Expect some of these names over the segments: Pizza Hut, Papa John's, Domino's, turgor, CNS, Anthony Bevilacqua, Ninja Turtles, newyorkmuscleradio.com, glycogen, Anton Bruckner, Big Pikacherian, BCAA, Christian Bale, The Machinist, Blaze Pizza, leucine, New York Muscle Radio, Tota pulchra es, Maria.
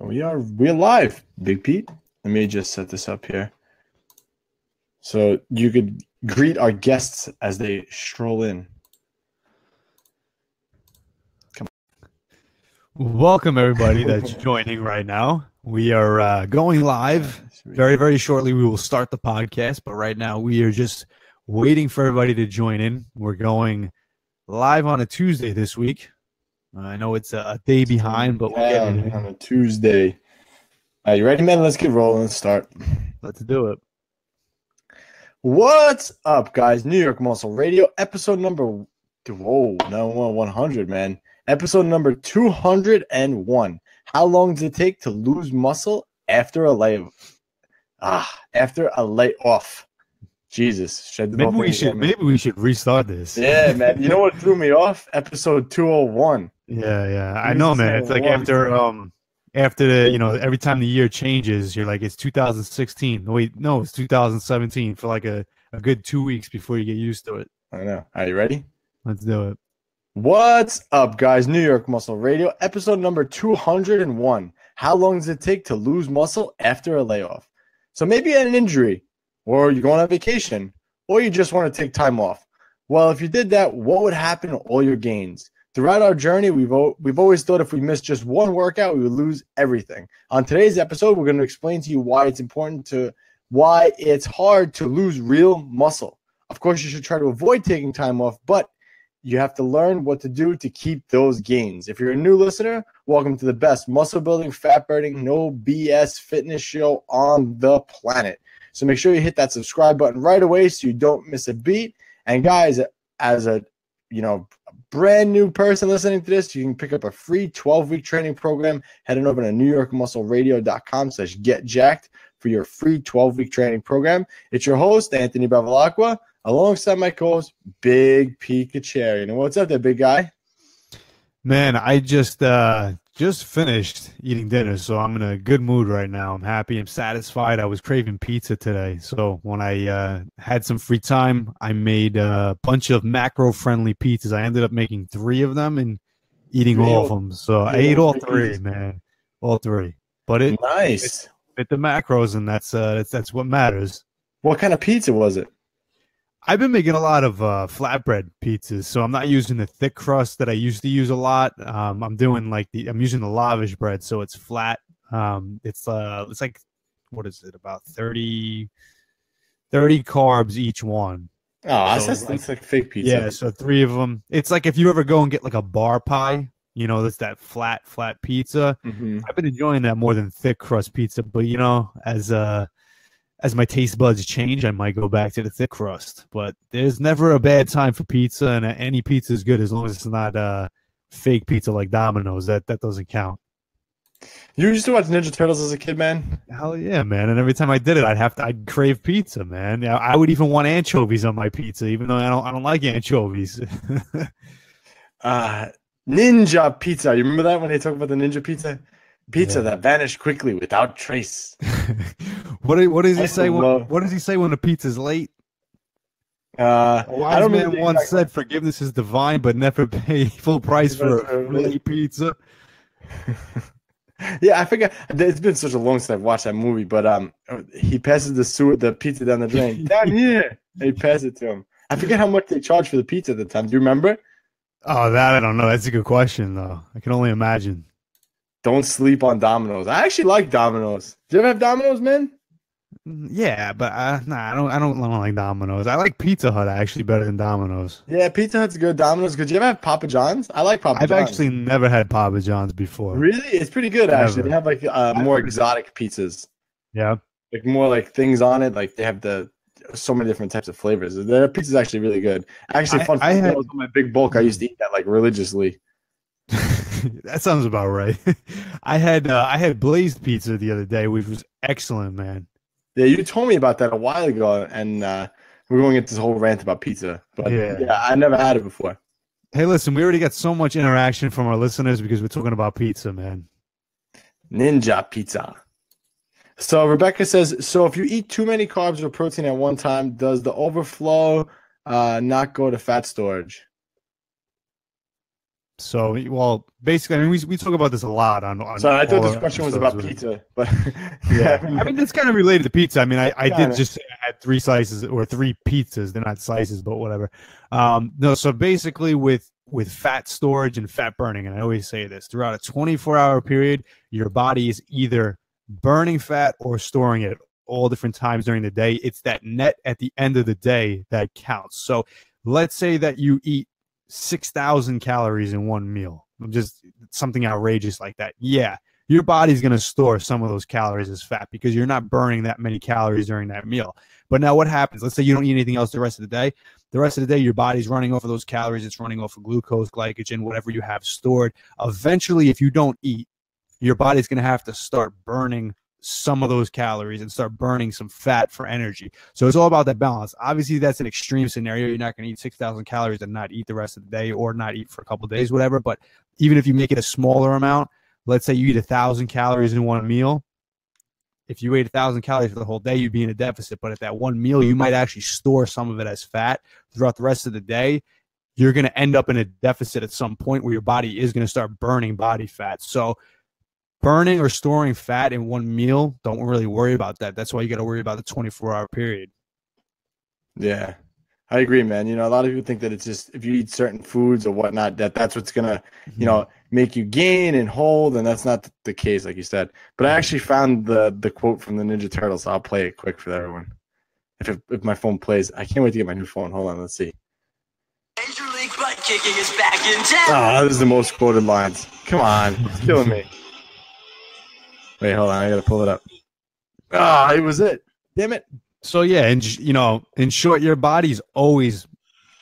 We're live, Big Pete. Let me just set this up here. So you could greet our guests as they stroll in. Come on. Welcome, everybody that's joining right now. We are going live very, very shortly. We will start the podcast, but right now we are just waiting for everybody to join in. We're going live on a Tuesday this week. I know it's a day behind, but we'll get it on a Tuesday. Are you ready, man? Let's get rolling and start. Let's do it. What's up, guys? New York Muscle Radio, episode number 100, man. Episode number 201. How long does it take to lose muscle after a layoff? Jesus, maybe we should restart this. Yeah, man. You know what threw me off? Episode 201. Yeah. I know, man. It's like after you know, every time the year changes, you're like, it's 2016. Wait, no, it's 2017 for like a good 2 weeks before you get used to it. I know. Are you ready? Let's do it. What's up, guys? New York Muscle Radio, episode number 201. How long does it take to lose muscle after a layoff? So maybe an injury, or you're going on vacation, or you just want to take time off. Well, if you did that, what would happen to all your gains? Throughout our journey, we've always thought if we missed just one workout, we would lose everything. On today's episode, we're going to explain to you why it's hard to lose real muscle. Of course, you should try to avoid taking time off, but you have to learn what to do to keep those gains. If you're a new listener, welcome to the best muscle building, fat burning, no BS fitness show on the planet. So make sure you hit that subscribe button right away so you don't miss a beat. And guys, as a brand new person listening to this, you can pick up a free 12-week training program. Head on over to newyorkmuscleradio.com/getjacked for your free 12-week training program. It's your host, Anthony Bevilacqua, alongside my co-host, Big Pikacherian. And what's up there, big guy? Man, I just finished eating dinner, so I'm in a good mood right now. I'm happy. I'm satisfied. I was craving pizza today, so when I had some free time, I made a bunch of macro-friendly pizzas. I ended up making 3 of them and eating all of them. So I ate all 3, man, all 3. But it nice fit the macros, and that's what matters. What kind of pizza was it? I've been making a lot of flatbread pizzas, so I'm not using the thick crust that I used to use a lot. I'm using the lavish bread, so it's flat. It's like, what is it, about 30 carbs each one. Oh, that's like fake pizza. Yeah, so 3 of them. It's like if you ever go and get like a bar pie, you know, that's that flat pizza. Mm-hmm. I've been enjoying that more than thick crust pizza, but you know, as my taste buds change, I might go back to the thick crust. But there's never a bad time for pizza, and any pizza is good as long as it's not fake pizza like Domino's. That doesn't count. You used to watch Ninja Turtles as a kid, man? Hell yeah, man. And every time I did it, I'd crave pizza, man. I would even want anchovies on my pizza, even though I don't like anchovies. Ninja pizza. You remember that when they talk about the ninja pizza? Pizza that vanished quickly without trace. What does he say? What does he say when the pizza's late? I don't mean once exactly said forgiveness is divine, but never pay full price for a late pizza. Yeah, I forget. It's been such a long time I've watched that movie, but he passes the pizza down the drain. Down here, they pass it to him. I forget how much they charged for the pizza at the time. Do you remember? Oh, that I don't know. That's a good question, though. I can only imagine. Don't sleep on Domino's. I actually like Domino's. Do you ever have Domino's, man? Yeah, but I don't like Domino's. I like Pizza Hut actually better than Domino's. Yeah, Pizza Hut's good. Domino's good. Did you ever have Papa John's? I like Papa John's. I've actually never had Papa John's before. Really? It's pretty good, actually. They have like more exotic pizzas. Yeah. Like more like things on it. Like they have so many different types of flavors. Their pizza's actually really good. Actually, fun fact, that was on my big bulk. I used to eat that like religiously. That sounds about right. I had Blaze Pizza the other day, which was excellent, man. Yeah, you told me about that a while ago, and we're going to get this whole rant about pizza. But yeah, I never had it before. Hey, listen, we already got so much interaction from our listeners because we're talking about pizza, man. Ninja pizza. So Rebecca says, so if you eat too many carbs or protein at one time, does the overflow not go to fat storage? So, well, basically, I mean, we talk about this a lot on so I thought this question was about pizza, but yeah, I mean, it's kind of related to pizza. I mean, I did just say I had three slices or three pizzas. They're not slices, but whatever. No, so basically with fat storage and fat burning, and I always say this, throughout a 24-hour period, your body is either burning fat or storing it all different times during the day. It's that net at the end of the day that counts. So let's say that you eat 6,000 calories in one meal, just something outrageous like that. Yeah, your body's going to store some of those calories as fat because you're not burning that many calories during that meal. But now what happens? Let's say you don't eat anything else the rest of the day. The rest of the day, your body's running off of those calories. It's running off of glucose, glycogen, whatever you have stored. Eventually, if you don't eat, your body's going to have to start burning some of those calories and start burning some fat for energy. So it's all about that balance. Obviously, that's an extreme scenario. You're not going to eat 6,000 calories and not eat the rest of the day or not eat for a couple of days, whatever. But even if you make it a smaller amount, let's say you eat 1,000 calories in one meal. If you ate 1,000 calories for the whole day, you'd be in a deficit. But at that one meal, you might actually store some of it as fat throughout the rest of the day. You're going to end up in a deficit at some point where your body is going to start burning body fat. So burning or storing fat in one meal, don't really worry about that. That's why you got to worry about the 24-hour period. Yeah, I agree, man. You know, a lot of people think that it's just if you eat certain foods or whatnot, that's what's going to, you know, make you gain and hold, and that's not the case, like you said. But I actually found the quote from the Ninja Turtles. So I'll play it quick for everyone. If my phone plays, I can't wait to get my new phone. Hold on, let's see. Major League butt kicking is back in town. Oh, this is the most quoted lines. Come on, it's killing me. Wait, hold on. I got to pull it up. Ah, it was it. Damn it. So, yeah, and, you know, in short, your body's always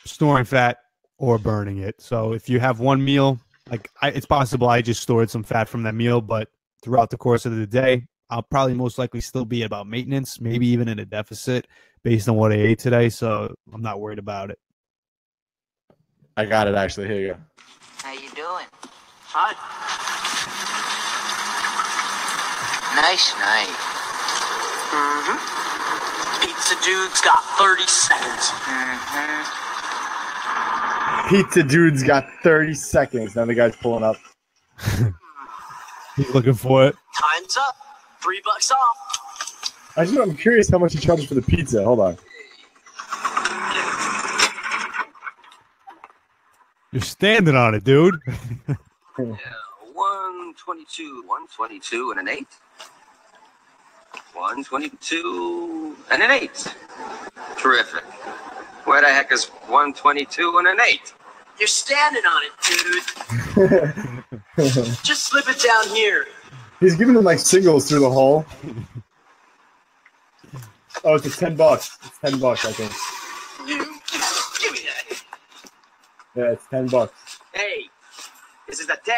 storing fat or burning it. So if you have one meal, like it's possible I just stored some fat from that meal, but throughout the course of the day, I'll probably most likely still be at about maintenance, maybe even in a deficit based on what I ate today. So I'm not worried about it. I got it, actually. Here you go. How you doing? Hot. Nice night. Mm-hmm. Pizza Dude's got 30 seconds. Mm-hmm. Pizza Dude's got 30 seconds. Now the guy's pulling up. He's looking for it. Time's up. $3 off. I'm curious how much he charges for the pizza. Hold on. You're standing on it, dude. Yeah. 122 and an 8. 122 and an 8. Terrific. Where the heck is 122 and an 8? You're standing on it, dude. Just slip it down here. He's giving them like singles through the hole. Oh, it's $10. It's $10, I think. Give me that. Yeah, it's $10. Hey, this is a 10.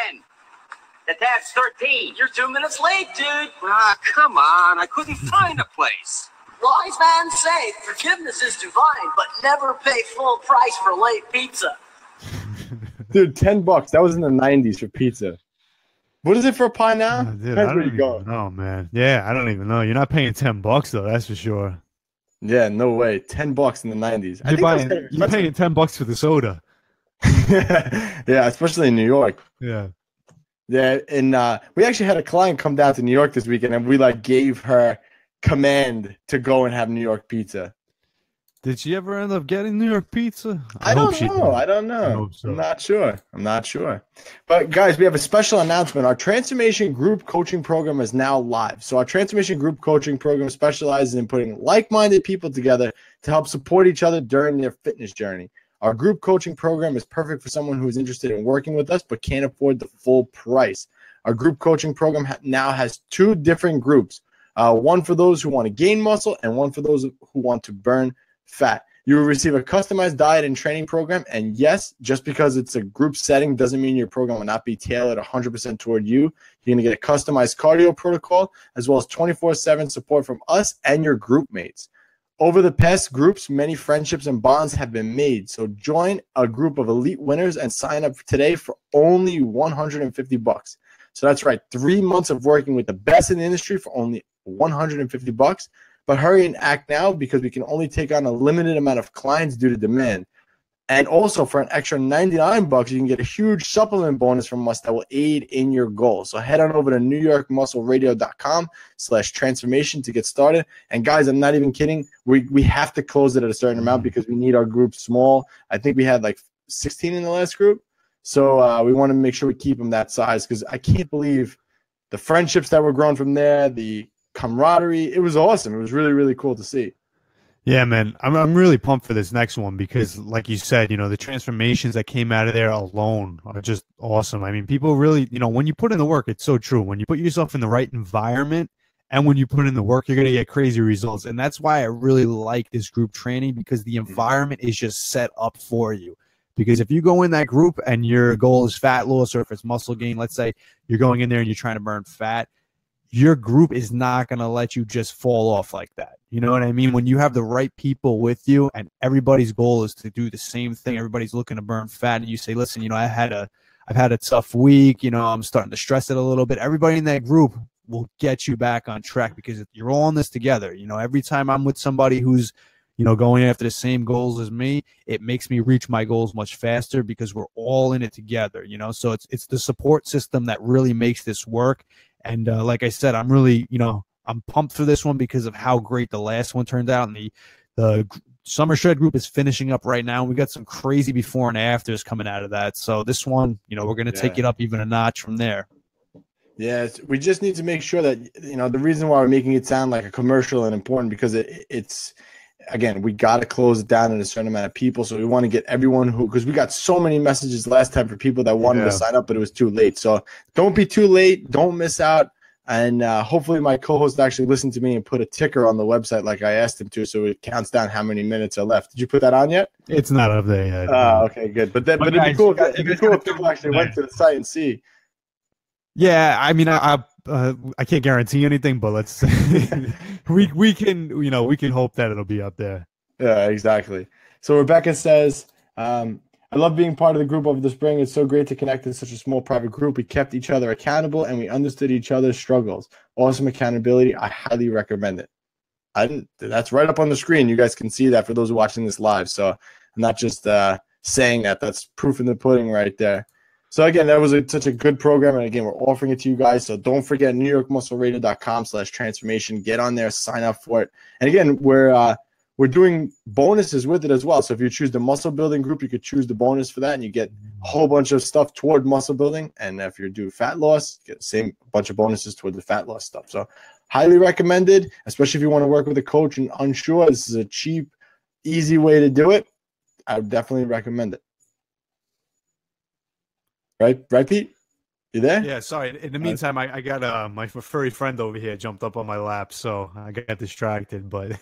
The tab's 13. You're 2 minutes late, dude. Ah, come on. I couldn't find a place. Wise man say forgiveness is divine, but never pay full price for late pizza. Dude, $10. That was in the 90s for pizza. What is it for a pie now? Oh, dude, that's where you go. Oh, man. Yeah, I don't even know. You're not paying $10, though. That's for sure. Yeah, no way. $10 in the 90s. You're paying $10 for the soda. Yeah, especially in New York. Yeah. Yeah, and we actually had a client come down to New York this weekend, and we like gave her command to go and have New York pizza. Did she ever end up getting New York pizza? I don't know. So. I'm not sure. But guys, we have a special announcement. Our Transformation Group Coaching Program is now live. So our Transformation Group Coaching Program specializes in putting like-minded people together to help support each other during their fitness journey. Our group coaching program is perfect for someone who is interested in working with us but can't afford the full price. Our group coaching program now has two different groups, one for those who want to gain muscle and one for those who want to burn fat. You will receive a customized diet and training program, and yes, just because it's a group setting doesn't mean your program will not be tailored 100% toward you. You're going to get a customized cardio protocol as well as 24/7 support from us and your group mates. Over the past groups, many friendships and bonds have been made. So join a group of elite winners and sign up today for only $150. So that's right, 3 months of working with the best in the industry for only $150. But hurry and act now because we can only take on a limited amount of clients due to demand. And also for an extra $99, you can get a huge supplement bonus from us that will aid in your goals. So head on over to newyorkmuscleradio.com/transformation to get started. And guys, I'm not even kidding. We have to close it at a certain amount because we need our group small. I think we had like 16 in the last group. So we want to make sure we keep them that size because I can't believe the friendships that were grown from there, the camaraderie. It was awesome. It was really, really cool to see. Yeah, man, I'm really pumped for this next one because, like you said, you know, the transformations that came out of there alone are just awesome. I mean, people really, you know, when you put in the work, it's so true. When you put yourself in the right environment and when you put in the work, you're going to get crazy results. And that's why I really like this group training because the environment is just set up for you. Because if you go in that group and your goal is fat loss or if it's muscle gain, let's say you're going in there and you're trying to burn fat, your group is not going to let you just fall off like that. You know what I mean? When you have the right people with you and everybody's goal is to do the same thing, everybody's looking to burn fat, and you say, listen, you know, I've had a tough week. You know, I'm starting to stress it a little bit. Everybody in that group will get you back on track because you're all in this together. You know, every time I'm with somebody who's, you know, going after the same goals as me, it makes me reach my goals much faster because we're all in it together, you know? So it's the support system that really makes this work. And like I said, I'm really, you know, I'm pumped for this one because of how great the last one turned out. And the Summer Shred group is finishing up right now. We got some crazy before and afters coming out of that. So this one, you know, we're going to take it up even a notch from there. Yeah, we just need to make sure that, you know, the reason why we're making it sound like a commercial and important because it's – again, we got to close it down at a certain amount of people. So we want to get everyone who, because we got so many messages last time for people that wanted to sign up, but it was too late. So don't be too late. Don't miss out. And hopefully my co-host actually listened to me and put a ticker on the website like I asked him to. So it counts down how many minutes are left. Did you put that on yet? It's not up there yet. Okay, good. But it'd be cool if people actually went to the site and see. Yeah, I mean, I can't guarantee anything, but let's we can, you know, we can hope that it'll be up there. Yeah, exactly. So Rebecca says, I love being part of the group over the spring. It's so great to connect in such a small private group. We kept each other accountable and we understood each other's struggles. Awesome accountability. I highly recommend it. That's right up on the screen. You guys can see that for those watching this live. So I'm not just saying that. That's proof in the pudding right there. So, again, that was such a good program, and, again, we're offering it to you guys. So don't forget newyorkmuscleradio.com/transformation. Get on there, sign up for it. And, again, we're doing bonuses with it as well. So if you choose the muscle building group, you could choose the bonus for that, and you get a whole bunch of stuff toward muscle building. And if you do fat loss, you get the same bunch of bonuses toward the fat loss stuff. So highly recommended, especially if you want to work with a coach and unsure. This is a cheap, easy way to do it. I would definitely recommend it. Right, Pete? You there? Yeah, sorry. In the meantime, I got my furry friend over here jumped up on my lap, so I got distracted. But,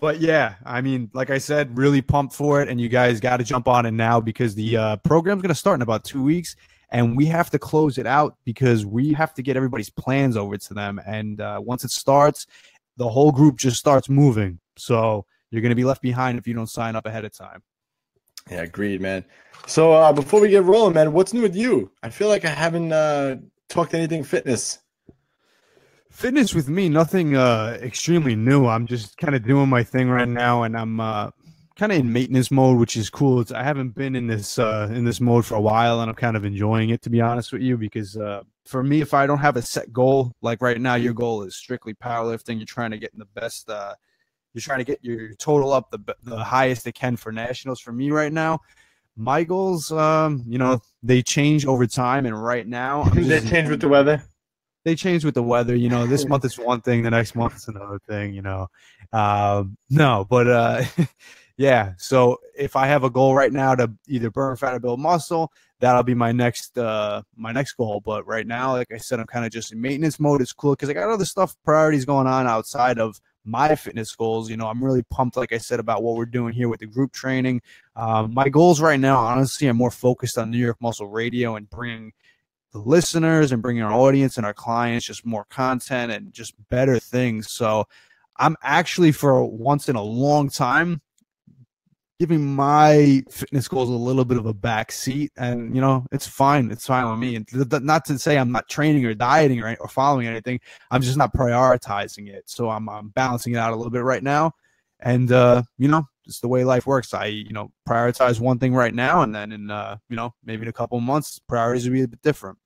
but yeah, I mean, like I said, really pumped for it, and you guys got to jump on it now because the program's going to start in about 2 weeks, and we have to close it out because we have to get everybody's plans over to them. And once it starts, the whole group just starts moving. So you're going to be left behind if you don't sign up ahead of time. Yeah, agreed, man. So before we get rolling, man, what's new with you? I feel like I haven't talked anything fitness. Fitness with me, nothing extremely new. I'm just kind of doing my thing right now, and I'm kind of in maintenance mode, which is cool. I haven't been in this mode for a while, and I'm kind of enjoying it, to be honest with you, because for me, if I don't have a set goal, like right now, your goal is strictly powerlifting. You're trying to get in the best you're trying to get your total up the highest it can for nationals. For me right now, my goals, you know, they change over time. And right now, they change with the weather. They change with the weather. You know, this month is one thing, the next month is another thing. You know, no, but yeah. So if I have a goal right now to either burn fat or build muscle, that'll be my next goal. But right now, like I said, I'm kind of just in maintenance mode. It's cool because I got other stuff, priorities going on outside of my fitness goals. You know, I'm really pumped, like I said, about what we're doing here with the group training. My goals right now, honestly, I'm more focused on New York Muscle Radio and bringing the listeners and bringing our audience and our clients just more content and just better things. So I'm actually, for once in a long time, giving my fitness goals a little bit of a back seat. And, you know, it's fine. It's fine with me. And not to say I'm not training or dieting or following anything. I'm just not prioritizing it. So I'm balancing it out a little bit right now. And, you know, it's the way life works. I, you know, prioritize one thing right now, and then in, you know, maybe in a couple of months, priorities will be a bit different.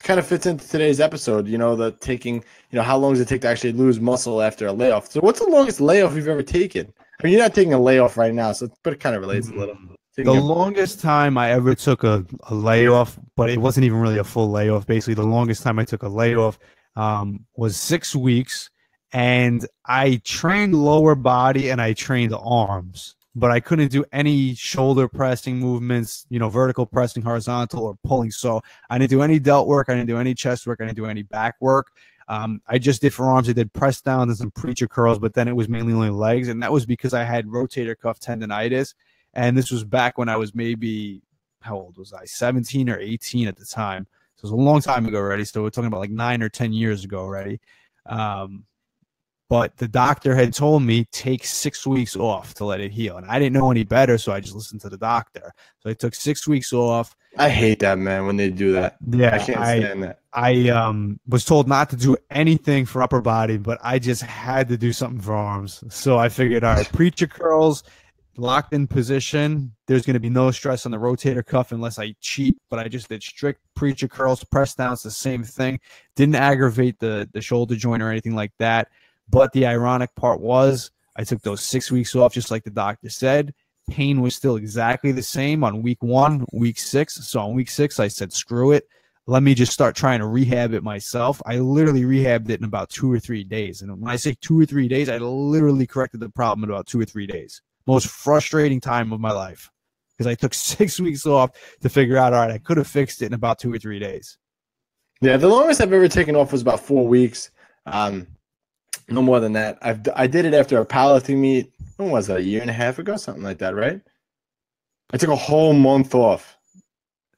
Kind of fits into today's episode, you know, the taking, you know, how long does it take to actually lose muscle after a layoff? So what's the longest layoff you've ever taken? I mean, you're not taking a layoff right now, so but it kind of relates a little. The longest time I ever took a layoff, but it wasn't even really a full layoff. Basically, the longest time I took a layoff was 6 weeks, and I trained lower body and I trained arms, but I couldn't do any shoulder pressing movements, you know, vertical pressing, horizontal, or pulling. So I didn't do any delt work. I didn't do any chest work. I didn't do any back work. I just did for arms. I did press downs and some preacher curls, but then it was mainly only legs. And that was because I had rotator cuff tendonitis. And this was back when I was maybe, how old was I? 17 or 18 at the time. So it was a long time ago already. So we're talking about like 9 or 10 years ago already. But the doctor had told me, take 6 weeks off to let it heal. And I didn't know any better, so I just listened to the doctor. So I took 6 weeks off. I hate that, man, when they do that. Yeah, I can't stand that. I was told not to do anything for upper body, but I just had to do something for arms. So I figured, all right, preacher curls, locked in position. There's going to be no stress on the rotator cuff unless I cheat, but I just did strict preacher curls, press downs, the same thing. Didn't aggravate the shoulder joint or anything like that. But the ironic part was I took those 6 weeks off, just like the doctor said. Pain was still exactly the same on week 1, week 6. So on week 6, I said, screw it. Let me just start trying to rehab it myself. I literally rehabbed it in about 2 or 3 days. And when I say 2 or 3 days, I literally corrected the problem in about 2 or 3 days. Most frustrating time of my life, because I took 6 weeks off to figure out, all right, I could have fixed it in about 2 or 3 days. Yeah, the longest I've ever taken off was about 4 weeks. No more than that. I did it after a powerlifting meet. When was that? A year and a half ago, something like that, right? I took a whole month off.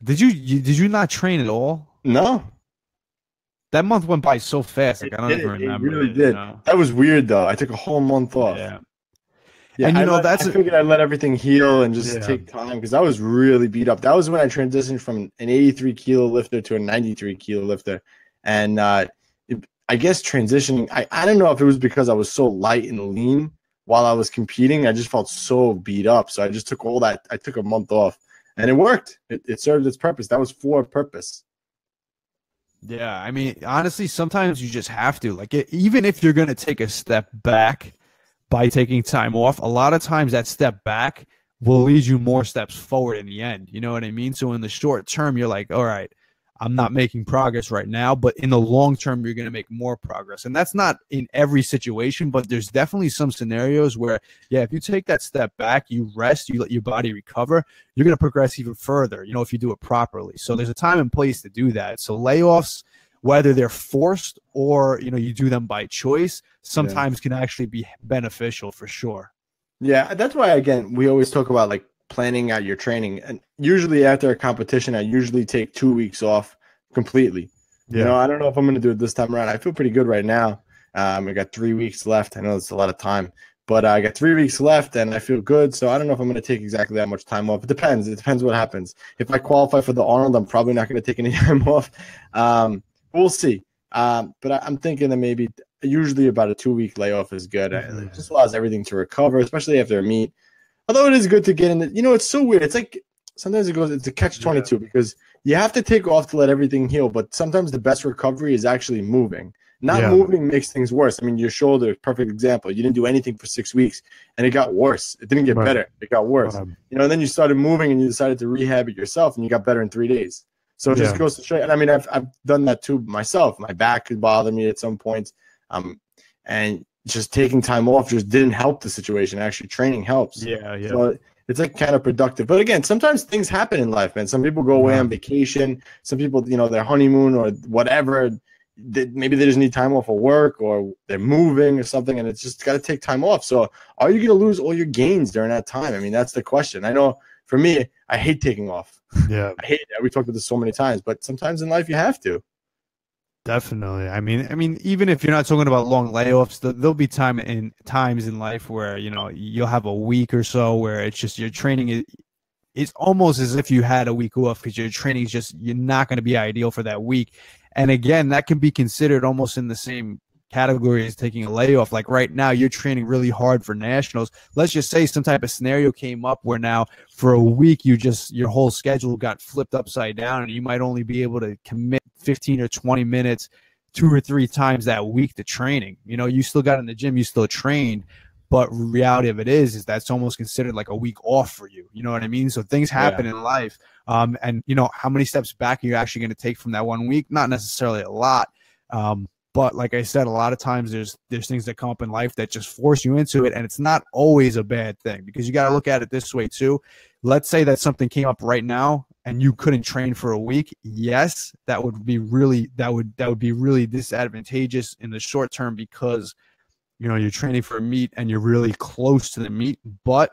Did you not train at all? No. That month went by so fast. Like, I don't even remember. It really did. You know? That was weird though. I took a whole month off. Yeah. Yeah, and you know that's. I figured I'd let everything heal and just take time, because I was really beat up. That was when I transitioned from an 83 kilo lifter to a 93 kilo lifter, and I guess transitioning, I don't know if it was because I was so light and lean while I was competing. I just felt so beat up. So I just took all that. I took a month off and it worked. It served its purpose. That was for a purpose. Yeah. I mean, honestly, sometimes you just have to, like, even if you're going to take a step back by taking time off, a lot of times that step back will lead you more steps forward in the end. You know what I mean? So in the short term, you're like, all right, I'm not making progress right now, but in the long term, you're going to make more progress. And that's not in every situation, but there's definitely some scenarios where, yeah, if you take that step back, you rest, you let your body recover, you're going to progress even further, you know, if you do it properly. So there's a time and place to do that. So layoffs, whether they're forced or, you know, you do them by choice, sometimes can actually be beneficial for sure. Yeah, that's why, again, we always talk about, like, planning out your training. And usually after a competition, I usually take 2 weeks off completely. Yeah. You know, I don't know if I'm going to do it this time around. I feel pretty good right now. I got 3 weeks left. I know it's a lot of time, but I got 3 weeks left and I feel good. So I don't know if I'm going to take exactly that much time off. It depends. It depends what happens. If I qualify for the Arnold, I'm probably not going to take any time off. We'll see. But I'm thinking that maybe usually about a 2 week layoff is good. It just allows everything to recover, especially after a meet. Although it is good to get in the, you know, it's so weird. It's like sometimes it goes, it's a catch-22 because you have to take off to let everything heal, but sometimes the best recovery is actually moving. Not moving makes things worse. I mean, your shoulder, perfect example. You didn't do anything for 6 weeks, and it got worse. It didn't get better. It got worse. You know, and then you started moving, and you decided to rehab it yourself, and you got better in 3 days. So it just goes to show you. And I mean, I've done that too myself. My back could bother me at some point, and just taking time off just didn't help the situation. Actually, training helps. Yeah. So it's like kind of productive. But again, sometimes things happen in life, man. Some people go away on vacation. Some people, you know, their honeymoon or whatever. Maybe they just need time off of work, or they're moving or something, and it's just got to take time off. So are you going to lose all your gains during that time? I mean, that's the question. I know for me, I hate taking off. Yeah. I hate that. We talked about this so many times, but sometimes in life you have to. Definitely. I mean, even if you're not talking about long layoffs, there'll be times in life where, you know, you'll have a week or so where it's just your training is, it's almost as if you had a week off, because your training is just, you're not going to be ideal for that week. And again, that can be considered almost in the same category is taking a layoff. Like right now, you're training really hard for nationals. Let's just say some type of scenario came up where now for a week, you just, your whole schedule got flipped upside down and you might only be able to commit 15 or 20 minutes 2 or 3 times that week to training. You know, you still got in the gym, you still trained, but reality of it is that's almost considered like a week off for you. You know what I mean? So things happen in life. And you know, how many steps back are you actually going to take from that 1 week? Not necessarily a lot. But like I said, a lot of times there's things that come up in life that just force you into it. And it's not always a bad thing, because you got to look at it this way too. Let's say that something came up right now and you couldn't train for a week. Yes, that would be really, that would be really disadvantageous in the short term, because you know, you're training for a meet and you're really close to the meet, but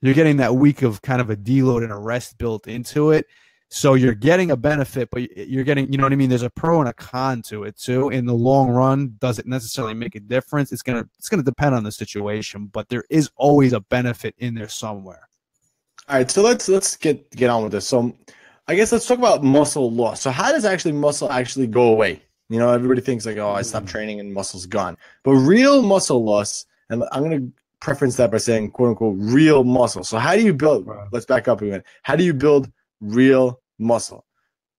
you're getting that week of kind of a deload and a rest built into it. So you're getting a benefit, but you're getting, you know what I mean? There's a pro and a con to it too. In the long run, does it necessarily make a difference? It's going to depend on the situation, but there is always a benefit in there somewhere. All right. So let's get on with this. So I guess let's talk about muscle loss. So how does muscle go away? You know, everybody thinks like, oh, I stopped training and muscle's gone, but real muscle loss. And I'm going to preference that by saying quote unquote real muscle. So how do you build, let's back up a minute. How do you build real muscle?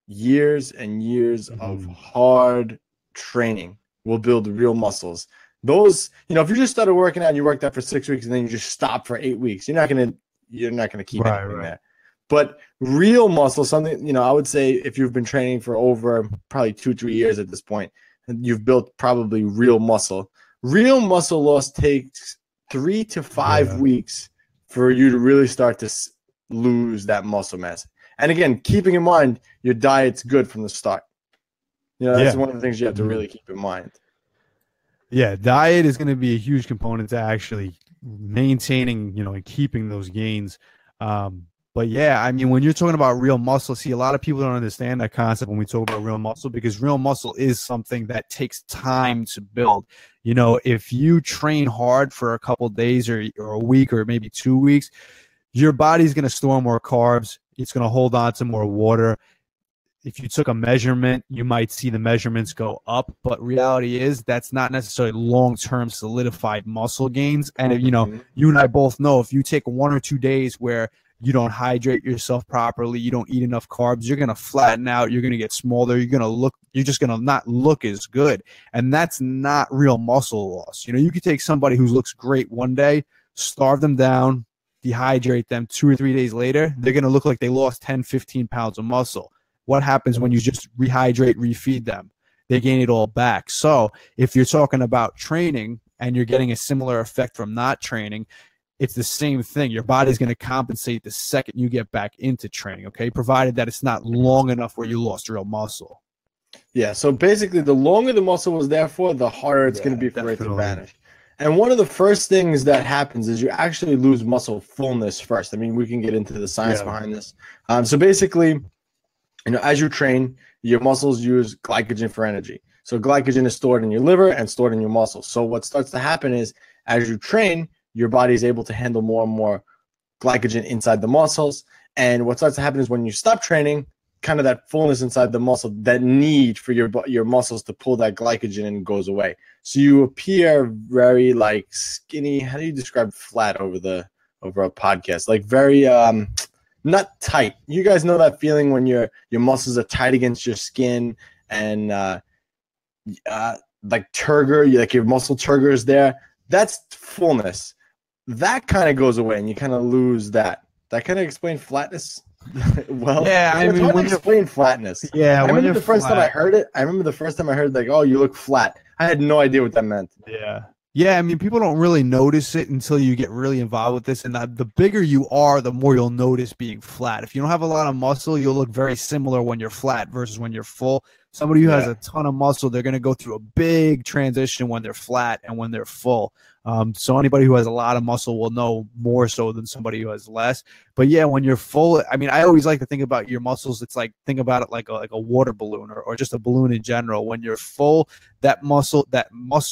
Years and years of hard training will build real muscles. Those, you know, if you just started working out and you worked out for 6 weeks and then you just stopped for 8 weeks, you're not gonna keep anything there. But real muscle, something, you know, I would say if you've been training for over probably 2-3 years at this point, and you've built probably real muscle. Real muscle loss takes 3 to 5 weeks for you to really start to lose that muscle mass. And again, keeping in mind your diet's good from the start. You know, that's one of the things you have to really keep in mind. Yeah, diet is going to be a huge component to actually maintaining, you know, and keeping those gains. But yeah, I mean, when you're talking about real muscle, see, a lot of people don't understand that concept when we talk about real muscle, because real muscle is something that takes time to build. You know, if you train hard for a couple of days or a week or maybe 2 weeks, your body's going to store more carbs. It's going to hold on to more water. If you took a measurement, you might see the measurements go up, but reality is that's not necessarily long-term solidified muscle gains. And if, you know, you and I both know if you take 1 or 2 days where you don't hydrate yourself properly, you don't eat enough carbs, you're going to flatten out, you're going to get smaller, you're just going to not look as good. And that's not real muscle loss. You know, you could take somebody who looks great one day, starve them down, dehydrate them, 2 or 3 days later, they're going to look like they lost 10, 15 pounds of muscle. What happens when you just rehydrate, refeed them? They gain it all back. So if you're talking about training and you're getting a similar effect from not training, it's the same thing. Your body's going to compensate the second you get back into training, okay, provided that it's not long enough where you lost real muscle. Yeah, so basically the longer the muscle was there for, the harder it's going to be for it to vanish. And one of the first things that happens is you actually lose muscle fullness first. I mean, we can get into the science behind this. So basically, you know, as you train, your muscles use glycogen for energy. So glycogen is stored in your liver and stored in your muscles. So what starts to happen is as you train, your body is able to handle more and more glycogen inside the muscles. And what starts to happen is when you stop training, kind of that fullness inside the muscle, that need for your muscles to pull that glycogen in, goes away. So you appear very like skinny. How do you describe flat over a podcast? Like very not tight. You guys know that feeling when your muscles are tight against your skin and like turgor, like your muscle turgor is there. That's fullness. That kind of goes away and you kind of lose that. That kind of explains flatness. Well, yeah, I mean, when you explain flatness, yeah, I remember the first time I heard it. I remember the first time I heard like, "Oh, you look flat." I had no idea what that meant. Yeah. I mean, people don't really notice it until you get really involved with this. And the bigger you are, the more you'll notice being flat. If you don't have a lot of muscle, you'll look very similar when you're flat versus when you're full. Somebody who has a ton of muscle, they're going to go through a big transition when they're flat and when they're full. So anybody who has a lot of muscle will know more so than somebody who has less. But yeah, when you're full, I mean, I always like to think about your muscles. It's like, think about it like a water balloon or just a balloon in general. When you're full, that muscle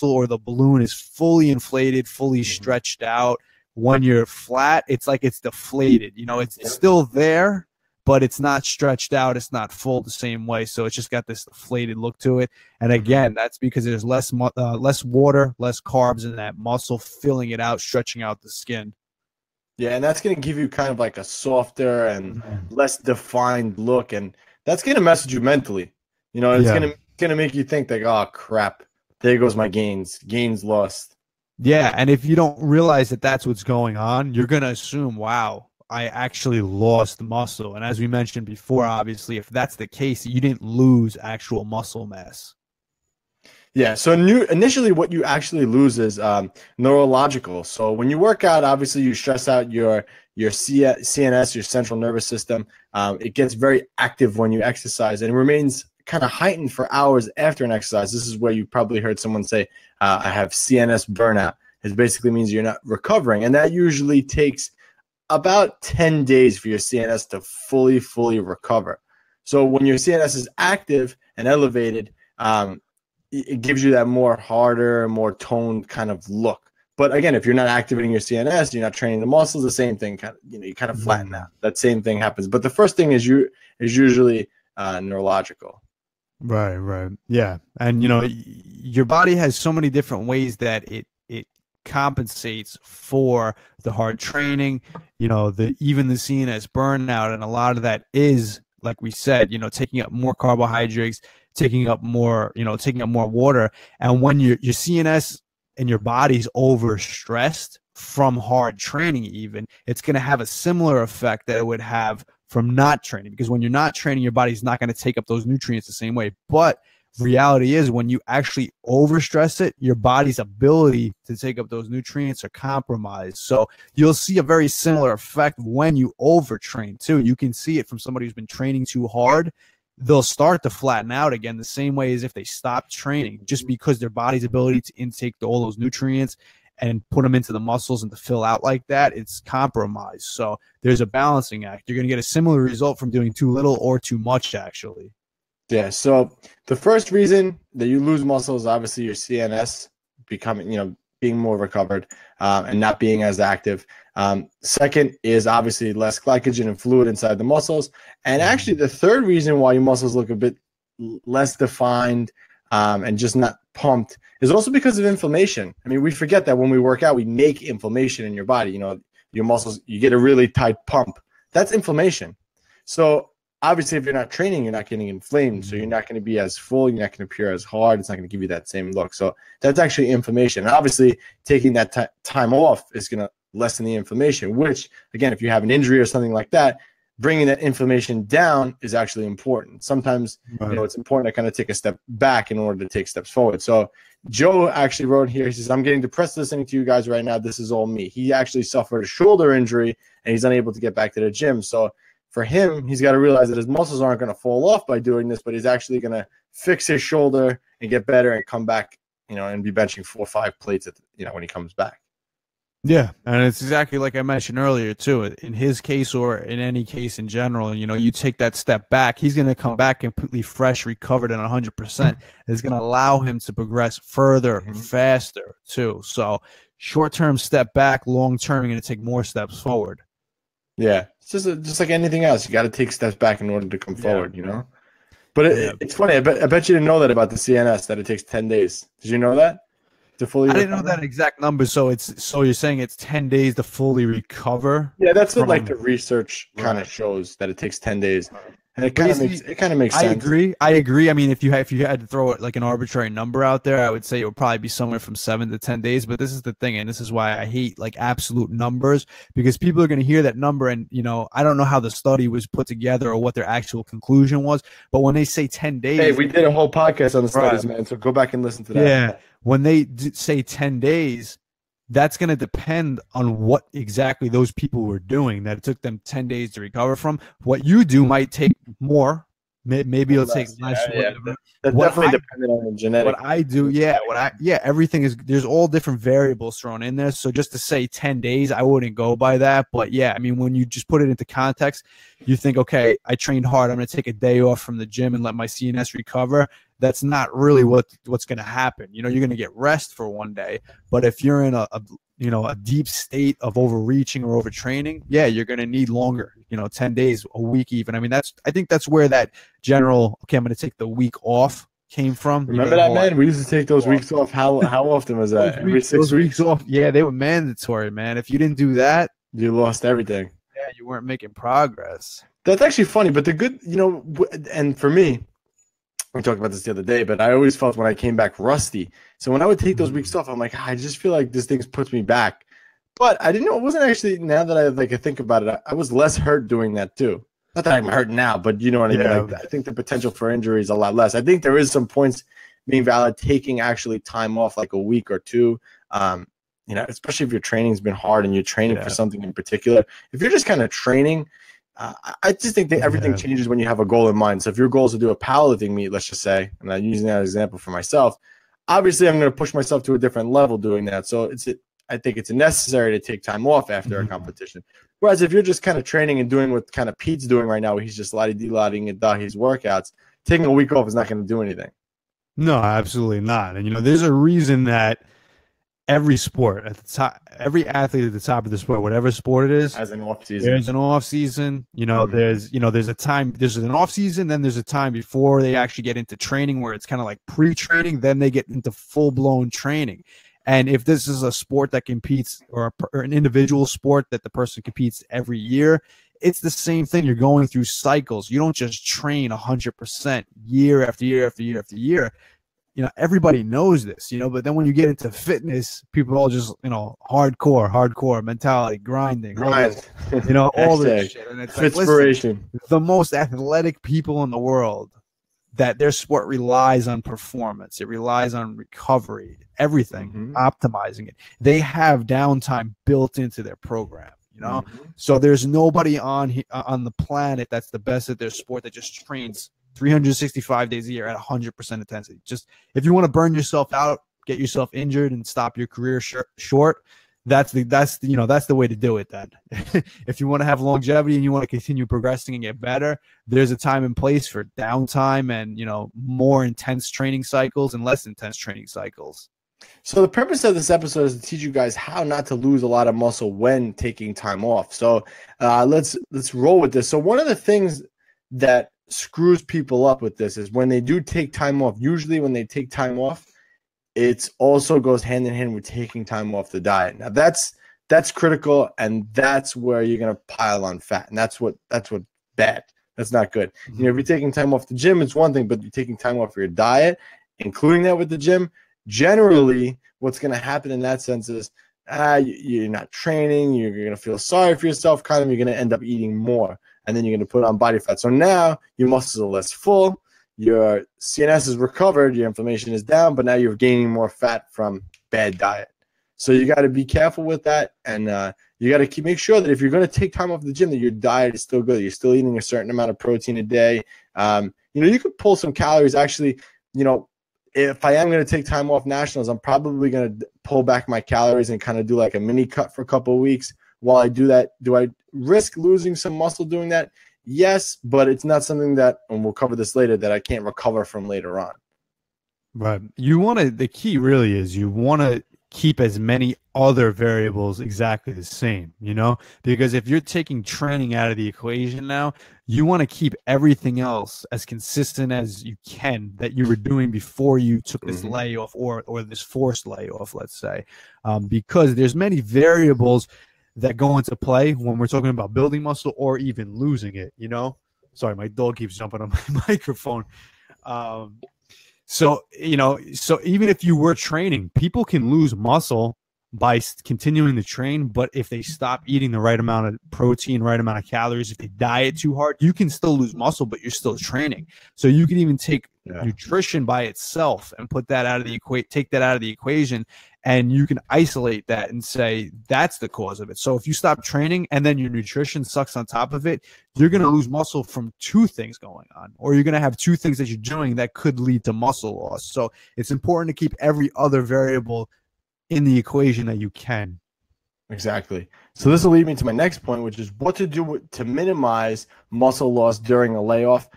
or the balloon is fully inflated, fully stretched out. When you're flat, it's like it's deflated. You know, it's still there, but it's not stretched out. It's not full the same way. So it's just got this deflated look to it. And again, that's because there's less water, less carbs in that muscle, filling it out, stretching out the skin. Yeah, and that's going to give you kind of like a softer and less defined look. And that's going to message you mentally. You know, it's going to make you think like, oh, crap, there goes my gains. Gains lost. Yeah, and if you don't realize that that's what's going on, you're going to assume, wow, I actually lost muscle. And as we mentioned before, obviously, if that's the case, you didn't lose actual muscle mass. Yeah, so initially what you actually lose is neurological. So when you work out, obviously, you stress out your CNS, your central nervous system. It gets very active when you exercise and it remains kind of heightened for hours after an exercise. This is where you probably heard someone say, I have CNS burnout. It basically means you're not recovering. And that usually takes about 10 days for your CNS to fully recover. So when your CNS is active and elevated, it gives you that more harder, more toned kind of look. But again, if you're not activating your CNS, you're not training the muscles, the same thing, kind of, you know, you kind of flatten out. That same thing happens. But the first thing is usually neurological. Right, right. Yeah. And, you know, your body has so many different ways that it compensates for the hard training, you know, even the CNS burnout. And a lot of that is, like we said, you know, taking up more carbohydrates, taking up more, you know, taking up more water. And when your CNS and your body's overstressed from hard training, even, it's going to have a similar effect that it would have from not training, because when you're not training, your body's not going to take up those nutrients the same way. But reality is, when you actually overstress it, your body's ability to take up those nutrients are compromised. So you'll see a very similar effect when you overtrain too. You can see it from somebody who's been training too hard. They'll start to flatten out again the same way as if they stopped training, just because their body's ability to intake all those nutrients and put them into the muscles and to fill out like that, it's compromised. So there's a balancing act. You're going to get a similar result from doing too little or too much, actually. Yeah, so the first reason that you lose muscle is obviously your CNS becoming, you know, being more recovered and not being as active. Second is obviously less glycogen and fluid inside the muscles. And actually the third reason why your muscles look a bit less defined and just not pumped is also because of inflammation. I mean, we forget that when we work out, we make inflammation in your body. You know, your muscles, you get a really tight pump. That's inflammation. So obviously, if you're not training, you're not getting inflamed. So you're not going to be as full. You're not going to appear as hard. It's not going to give you that same look. So that's actually inflammation. And obviously, taking that time off is going to lessen the inflammation, which, again, if you have an injury or something like that, bringing that inflammation down is actually important. Sometimes, you know, it's important to kind of take a step back in order to take steps forward. So Joe actually wrote here, he says, I'm getting depressed listening to you guys right now. This is all me. He actually suffered a shoulder injury and he's unable to get back to the gym. So for him, he's got to realize that his muscles aren't going to fall off by doing this, but he's actually going to fix his shoulder and get better and come back, you know, and be benching 4 or 5 plates at, you know, when he comes back. Yeah, and it's exactly like I mentioned earlier, too. In his case or in any case in general, you know, you take that step back, he's going to come back completely fresh, recovered, and 100%. It's going to allow him to progress further, faster, too. So short-term step back, long-term, you're going to take more steps forward. Yeah, it's just like anything else. You got to take steps back in order to come forward, you know? But it's funny. I bet you didn't know that about the CNS, that it takes 10 days. Did you know that? I didn't know that exact number, so you're saying it's 10 days to fully recover? Yeah, that's what like the research kind of shows, that it takes 10 days. And it kind of makes sense. I agree. I mean, if you had to throw it like an arbitrary number out there, I would say it would probably be somewhere from 7 to 10 days. But this is the thing, and this is why I hate like absolute numbers, because people are going to hear that number, and you know, I don't know how the study was put together or what their actual conclusion was. But when they say 10 days, hey, we did a whole podcast on the studies, man. So go back and listen to that. Yeah, when they say 10 days. That's going to depend on what exactly those people were doing that it took them 10 days to recover from. What you do might take more. Maybe it'll take less. Yeah. That's definitely dependent on the genetics. What I do, everything is, there's all different variables thrown in there. So just to say 10 days, I wouldn't go by that. But yeah, I mean, when you just put it into context, you think, okay, I trained hard. I'm going to take a day off from the gym and let my CNS recover. That's not really what's going to happen. You know, you're going to get rest for one day, but if you're in a deep state of overreaching or overtraining, yeah, you're going to need longer you know, 10 days, a week even. I mean, I think that's where that general, okay, I'm going to take the week off came from. Remember that, man? We used to take those weeks off. How often was that? Every 6 weeks off. Yeah, they were mandatory, man. If you didn't do that, you lost everything. Yeah, you weren't making progress. That's actually funny, but the good, you know, and for me, we talked about this the other day, but I always felt when I came back rusty. So when I would take those weeks off, I'm like, I just feel like this thing puts me back. But I didn't know, it wasn't actually, now that I like I think about it, I was less hurt doing that too. Not that I'm hurt now, but you know what I mean. Yeah. Like, I think the potential for injury is a lot less. I think there is some points being valid taking actually time off, like a week or two. You know, especially if your training's been hard and you're training for something in particular. If you're just kind of training, I just think that everything changes when you have a goal in mind. So if your goal is to do a powerlifting meet, let's just say, and I'm using that example for myself, obviously I'm going to push myself to a different level doing that. So I think it's necessary to take time off after a competition. Whereas if you're just kind of training and doing what kind of Pete's doing right now, where he's just lottie-de-lotting and his workouts, taking a week off is not going to do anything. No, absolutely not. And, you know, there's a reason that every sport at the top, every athlete at the top of the sport, whatever sport it is, has an off season. There's an off season. You know, there's a time. There's an off season. Then there's a time before they actually get into training where it's kind of like pre-training. Then they get into full-blown training. And if this is a sport that competes or an individual sport that the person competes every year, it's the same thing. You're going through cycles. You don't just train 100% year after year after year after year. You know, everybody knows this, you know, but then when you get into fitness, people all just, you know, hardcore mentality, grinding, you know, all this shit. And it's like, listen, the most athletic people in the world, that their sport relies on performance. It relies on recovery, everything, optimizing it. They have downtime built into their program, you know? So there's nobody on the planet that's the best at their sport that just trains 365 days a year at 100% intensity. Just if you want to burn yourself out, get yourself injured, and stop your career short, that's the way to do it. Then, if you want to have longevity and you want to continue progressing and get better, there's a time and place for downtime and, you know, more intense training cycles and less intense training cycles. So the purpose of this episode is to teach you guys how not to lose a lot of muscle when taking time off. So let's roll with this. So one of the things that screws people up with this is when they do take time off, usually when they take time off, it also goes hand in hand with taking time off the diet. Now that's critical, and that's where you're going to pile on fat, and that's what's bad. That's not good. You know, if you're taking time off the gym, it's one thing, but you're taking time off your diet, including that with the gym, generally what's going to happen in that sense is you're not training, you're going to feel sorry for yourself, kind of, you're going to end up eating more. And then you're going to put on body fat. So now your muscles are less full, your CNS is recovered, your inflammation is down, but now you're gaining more fat from bad diet. So you got to be careful with that, and you got to make sure that if you're going to take time off the gym, that your diet is still good. You're still eating a certain amount of protein a day. You know, you could pull some calories. Actually, you know, if I am going to take time off nationals, I'm probably going to pull back my calories and kind of do like a mini cut for a couple of weeks. While I do that, do I risk losing some muscle doing that? Yes, but it's not something that, and we'll cover this later, that I can't recover from later on. Right. You want to, the key really is you want to keep as many other variables exactly the same, you know, because if you're taking training out of the equation now, you want to keep everything else as consistent as you can that you were doing before you took this layoff or this forced layoff, let's say, because there's many variables that go into play when we're talking about building muscle or even losing it, you know? Sorry, my dog keeps jumping on my microphone. So, you know, so even if you were training, people can lose muscle by continuing to train, but if they stop eating the right amount of protein, right amount of calories, if they diet too hard, you can still lose muscle, but you're still training. So you can even take nutrition by itself and put that out of the take that out of the equation, and you can isolate that and say that's the cause of it. So if you stop training and then your nutrition sucks on top of it, you're going to lose muscle from two things going on, or you're going to have two things that you're doing that could lead to muscle loss. So it's important to keep every other variable in the equation that you can. Exactly. So this will lead me to my next point, which is what to do to minimize muscle loss during a layoff.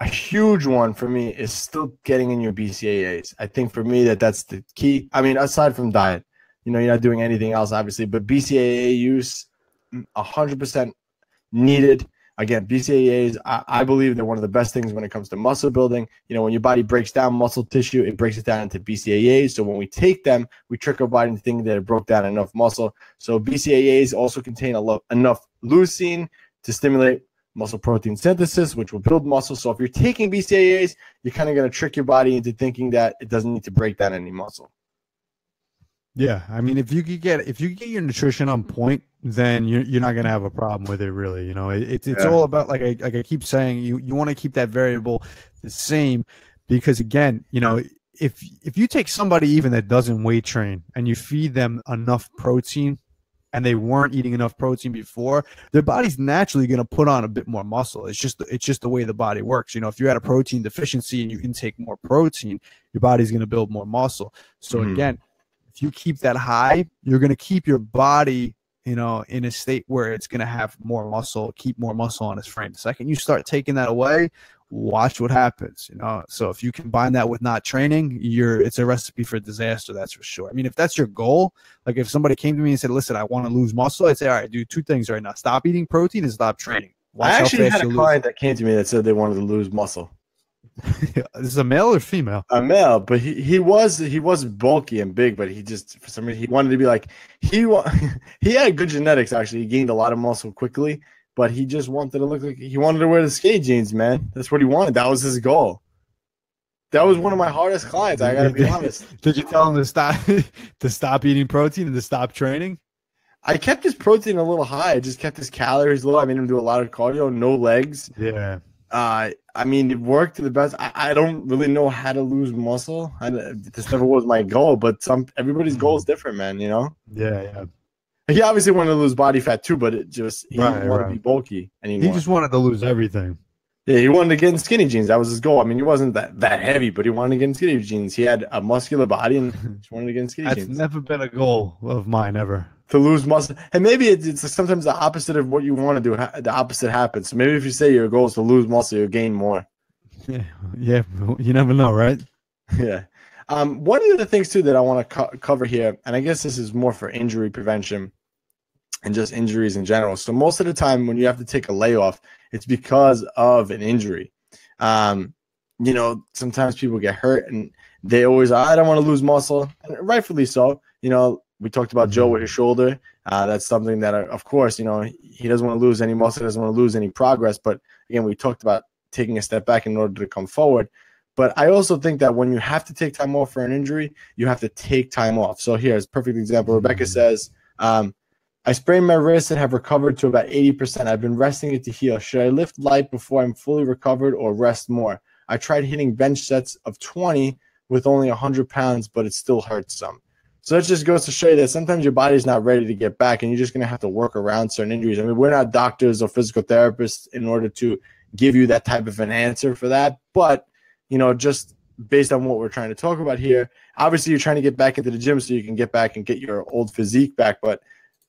A huge one for me is still getting in your BCAAs. I think for me that's the key. I mean, aside from diet, you know, you're not doing anything else, obviously, but BCAA use 100%. needed. Again, BCAAs, I believe they're one of the best things when it comes to muscle building. You know, when your body breaks down muscle tissue, it breaks it down into BCAAs. So when we take them, we trick our body into thinking that it broke down enough muscle. So BCAAs also contain enough leucine to stimulate muscle protein synthesis, which will build muscle. So if you're taking BCAAs, you're kind of going to trick your body into thinking that it doesn't need to break down any muscle. Yeah, I mean, if you get your nutrition on point, then you're not going to have a problem with it, really. You know, it's all about, like I keep saying, you want to keep that variable the same, because again, you know, if you take somebody even that doesn't weight train and you feed them enough protein, and they weren't eating enough protein before, their body's naturally going to put on a bit more muscle. It's just the way the body works. You know, if you had a protein deficiency and you intake more protein, your body's going to build more muscle. So again, if you keep that high, you're going to keep your body, you know, in a state where it's going to have more muscle, keep more muscle on its frame. The second you start taking that away, watch what happens, you know. So if you combine that with not training, it's a recipe for disaster, that's for sure. I mean, if that's your goal, like if somebody came to me and said, l"Listen, I want to lose muscle," I'd say, "All right, do two things right now. Stop eating protein and stop training." I actually had a client that came to me that said they wanted to lose muscle. This is a male or female? A male, but he was bulky and big, but he just, for some reason, he wanted to be like, he had good genetics, actually. He gained a lot of muscle quickly. But he just wanted to look like, he wanted to wear the skate jeans, man. That's what he wanted. That was his goal. That was one of my hardest clients, I got to be honest. Did you tell him to stop eating protein and to stop training? I kept his protein a little high. I just kept his calories low. I made him do a lot of cardio, no legs. Yeah. I mean, it worked to the best. I don't really know how to lose muscle. This never was my goal, but everybody's goal is different, man, you know? Yeah, yeah. He obviously wanted to lose body fat too, but he wanted to be bulky anymore. He just wanted to lose everything. Yeah, he wanted to get in skinny jeans. That was his goal. I mean, he wasn't that heavy, but he wanted to get in skinny jeans. He had a muscular body and just wanted to get in skinny jeans. That's never been a goal of mine ever. To lose muscle. And maybe it's sometimes the opposite of what you want to do. The opposite happens. So maybe if you say your goal is to lose muscle, you'll gain more. Yeah, you never know, right? Yeah. One of the things, too, that I want to cover here, and I guess this is more for injury prevention and just injuries in general. So most of the time when you have to take a layoff, it's because of an injury. You know, sometimes people get hurt and they always, I don't want to lose muscle, and rightfully so. You know, we talked about Joe with his shoulder. That's something that, of course, you know, he doesn't want to lose any muscle, doesn't want to lose any progress. But, again, we talked about taking a step back in order to come forward. But I also think that when you have to take time off for an injury, you have to take time off. So here's a perfect example. Rebecca says, I sprained my wrist and have recovered to about 80%. I've been resting it to heal. Should I lift light before I'm fully recovered or rest more? I tried hitting bench sets of 20 with only 100 pounds, but it still hurts some. So that just goes to show you that sometimes your body's not ready to get back, and you're just going to have to work around certain injuries. I mean, we're not doctors or physical therapists in order to give you that type of an answer for that, but you know, just based on what we're trying to talk about here, obviously you're trying to get back into the gym so you can get back and get your old physique back. But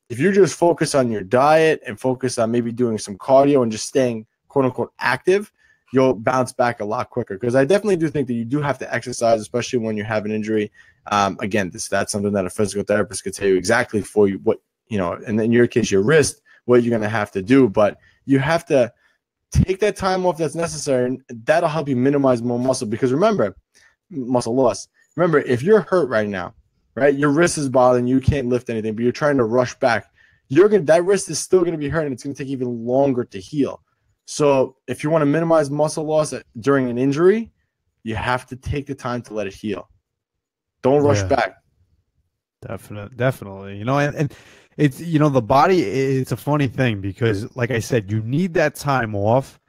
if you just focus on your diet and focus on maybe doing some cardio and just staying, quote unquote, active, you'll bounce back a lot quicker. Because I definitely do think that you do have to exercise, especially when you have an injury. Again, that's something that a physical therapist could tell you exactly for you, what, you know, and in your case, your wrist, what you're going to have to do. But you have to take that time off that's necessary, and that'll help you minimize more muscle. Because remember, muscle loss. Remember, if you're hurt right now, right, your wrist is bothering you, can't lift anything, but you're trying to rush back, that wrist is still going to be hurt, and it's going to take even longer to heal. So if you want to minimize muscle loss during an injury, you have to take the time to let it heal. Don't rush back. Definitely. You know, and it's, you know, the body, it's a funny thing because, like I said, you need that time off.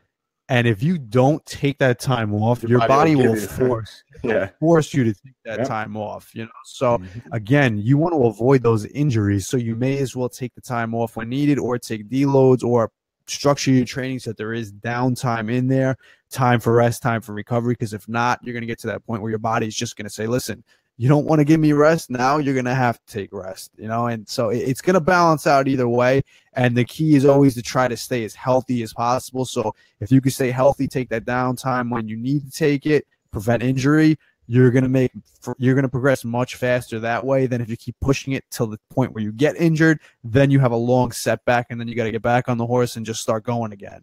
And if you don't take that time off, your body will force you to take that time off, you know? So again, you want to avoid those injuries. So you may as well take the time off when needed, or take deloads, or structure your training so that there is downtime in there, time for rest, time for recovery. Because if not, you're going to get to that point where your body's just going to say, listen, you don't want to give me rest. Now you're going to have to take rest, you know, and so it's going to balance out either way. And the key is always to try to stay as healthy as possible. So if you can stay healthy, take that downtime when you need to take it, prevent injury, you're going to progress much faster that way than if you keep pushing it till the point where you get injured, then you have a long setback, and then you got to get back on the horse and just start going again.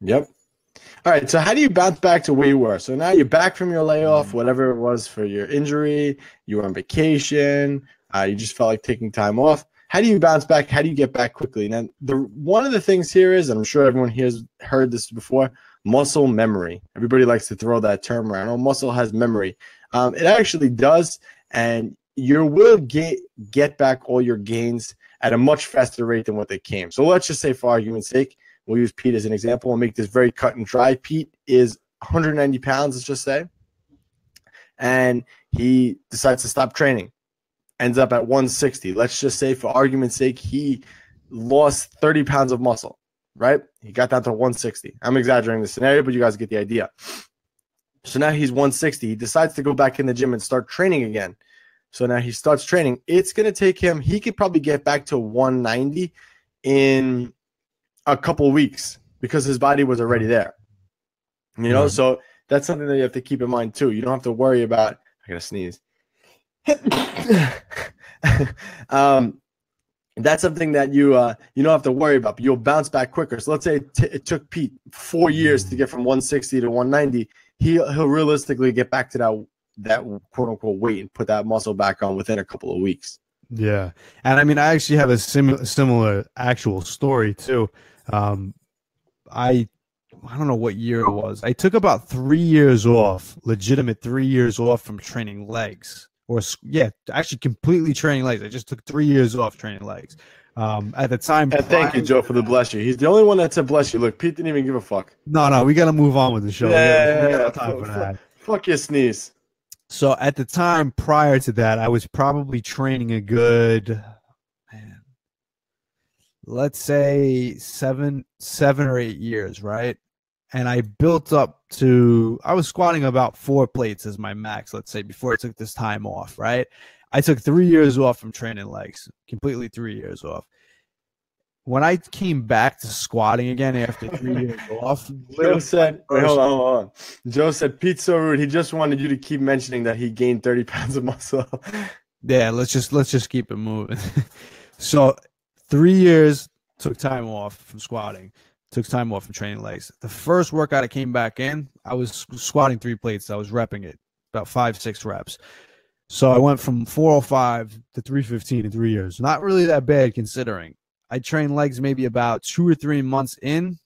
Yep. All right, so how do you bounce back to where you were? So now you're back from your layoff, whatever it was for your injury, you were on vacation, you just felt like taking time off. How do you bounce back? How do you get back quickly? Now, one of the things here is, and I'm sure everyone here has heard this before, muscle memory. Everybody likes to throw that term around. Oh, muscle has memory. It actually does, and you will get back all your gains at a much faster rate than what they came. So let's just say, for argument's sake, we'll use Pete as an example and make this very cut and dry. Pete is 190 pounds, let's just say, and he decides to stop training, ends up at 160. Let's just say, for argument's sake, he lost 30 pounds of muscle, right? He got down to 160. I'm exaggerating the scenario, but you guys get the idea. So now he's 160. He decides to go back in the gym and start training again. So now he starts training. It's going to take him, he could probably get back to 190 in a couple weeks because his body was already there, you know? So that's something that you have to keep in mind too. You don't have to worry about, I gotta sneeze. That's something that you don't have to worry about, but you'll bounce back quicker. So let's say it took Pete 4 years to get from 160 to 190. He'll realistically get back to that quote unquote weight and put that muscle back on within a couple of weeks. Yeah. And I mean, I actually have a similar actual story too. I don't know what year it was. I took about 3 years off, legitimate 3 years off from training legs, or yeah, actually completely training legs. I just took 3 years off training legs. At the time, and thank you, Joe, for the bless you. He's the only one that said bless you. Look, Pete didn't even give a fuck. No, we gotta move on with the show. Yeah, we got time for that. Fuck your sneeze. So at the time prior to that, I was probably training a good, let's say seven or 8 years, right? And I built up to, I was squatting about 4 plates as my max, let's say, before I took this time off, right? I took 3 years off from training legs, completely 3 years off. When I came back to squatting again after 3 years off, Joe said, wait, hold on. Joe said, Pete's so rude. He just wanted you to keep mentioning that he gained 30 pounds of muscle. Yeah, let's just keep it moving. So 3 years, took time off from squatting, took time off from training legs. The first workout I came back in, I was squatting 3 plates. I was repping it, about 5-6 reps. So I went from 405 to 315 in 3 years. Not really that bad considering. I trained legs maybe about 2 or 3 months in.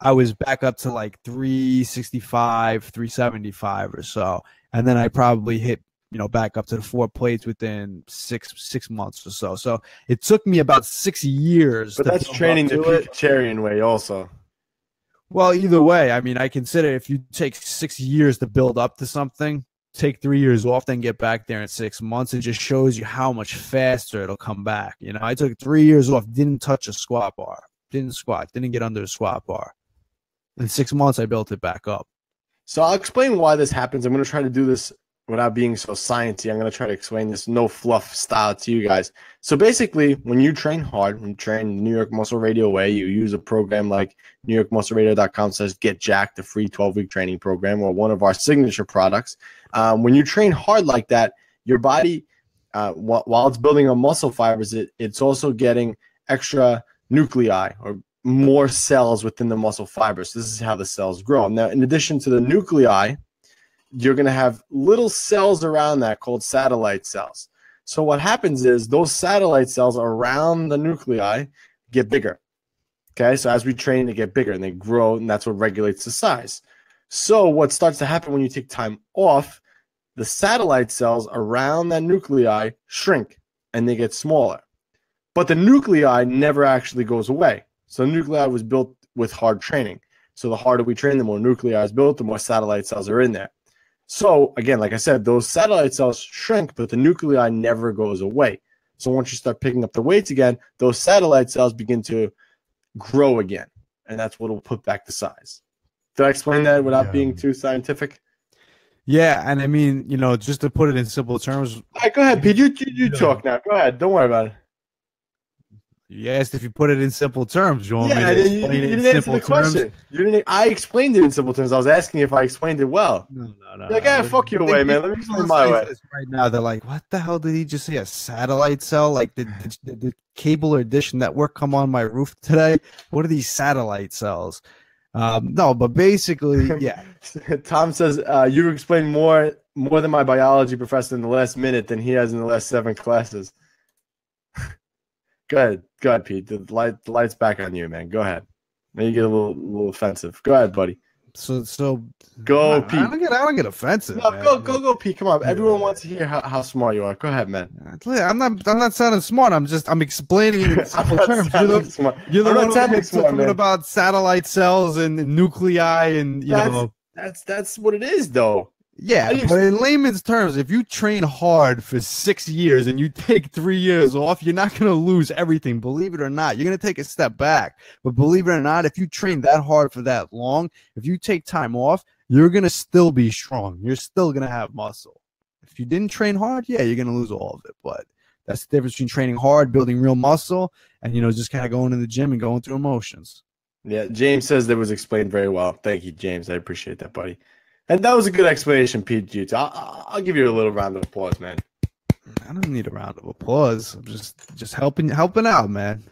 I was back up to like 365, 375 or so. And then I probably hit, back up to the 4 plates within six months or so. So it took me about 6 years. But that's training the Pikacherian way also. Well, either way, I mean, I consider if you take 6 years to build up to something, take 3 years off, then get back there in 6 months. It just shows you how much faster it'll come back. I took 3 years off, didn't touch a squat bar, didn't squat, didn't get under a squat bar. In 6 months, I built it back up. So I'll explain why this happens. I'm going to try to do this without being so sciencey. I'm going to try to explain this no fluff style to you guys. So basically, when you train hard, when you train the New York Muscle Radio way, you use a program like newyorkmuscleradio.com says Get Jacked, the free 12-week training program, or one of our signature products. When you train hard like that, your body, while it's building on muscle fibers, it's also getting extra nuclei or more cells within the muscle fibers. This is how the cells grow. Now, in addition to the nuclei, you're going to have little cells around that called satellite cells. So what happens is those satellite cells around the nuclei get bigger. Okay, so as we train, they get bigger and they grow, and that's what regulates the size. So what starts to happen when you take time off, the satellite cells around that nuclei shrink and they get smaller. But the nuclei never actually goes away. So the nuclei was built with hard training. So the harder we train, the more nuclei is built, the more satellite cells are in there. So again, like I said, those satellite cells shrink, but the nuclei never goes away. So once you start picking up the weights again, those satellite cells begin to grow again. And that's what will put back the size. Did I explain that without being too scientific? Yeah, and I mean, just to put it in simple terms. All right, go ahead, Pete. You talk now. Go ahead. Don't worry about it. You asked if you put it in simple terms. You want me to explain it in simple terms? I explained it in simple terms. I was asking if I explained it well. No. Like, fuck your way, man. Let me explain my way. Right now, they're like, what the hell did he just say? A satellite cell? Like, did cable or dish network come on my roof today? What are these satellite cells? No, but basically, yeah. Tom says, you explained more than my biology professor in the last minute than he has in the last 7 classes. Go ahead, Pete. The light's back on you, man. Go ahead. Now you get a little offensive. Go ahead, buddy. So go, Pete. I don't get offensive. No, man. Go, Pete. Come on. Everyone wants to hear how smart you are. Go ahead, man. I'm not sounding smart. I'm explaining in simple terms. You're the one about satellite cells and nuclei and you know. That's what it is, though. Yeah, but in layman's terms, if you train hard for 6 years and you take 3 years off, you're not going to lose everything, believe it or not. You're going to take a step back. But believe it or not, if you train that hard for that long, if you take time off, you're going to still be strong. You're still going to have muscle. If you didn't train hard, yeah, you're going to lose all of it. But that's the difference between training hard, building real muscle, and, just kind of going to the gym and going through emotions. Yeah, James says that was explained very well. Thank you, James. I appreciate that, buddy. And that was a good explanation, Pete. I'll give you a little round of applause, man. I don't need a round of applause. I'm just helping out, man.